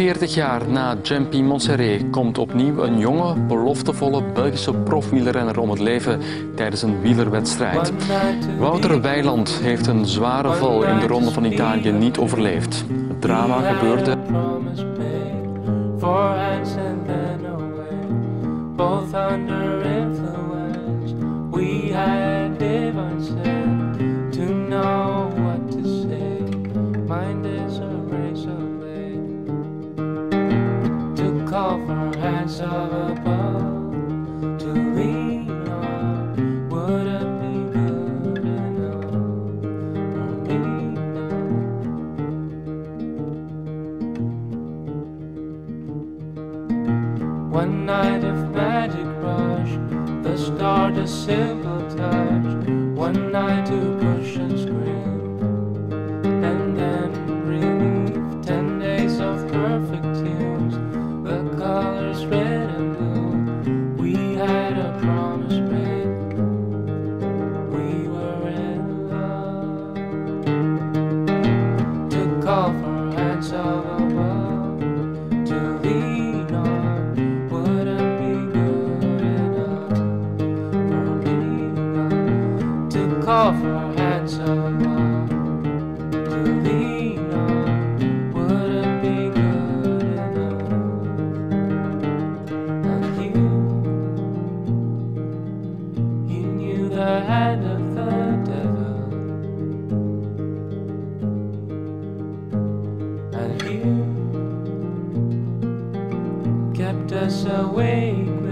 40 jaar na Gempi Montserré komt opnieuw een jonge, beloftevolle Belgische profwielrenner om het leven tijdens een wielerwedstrijd. Wouter Weylandt heeft een zware val in de Ronde van Italië niet overleefd. Het drama gebeurde. Call for hands of above to lean on. Would it be good enough for me now? One night of magic rush, the start a simple touch. One night to push and scream, and then relief. 10 days of perfect tunes. The colors red and blue, we had a promise made, we were in love. To call for hands of above, to lean on, wouldn't be good enough for me now. To call for hands of above, to lean on, wouldn't be good. The hand of the devil, and you kept us awake.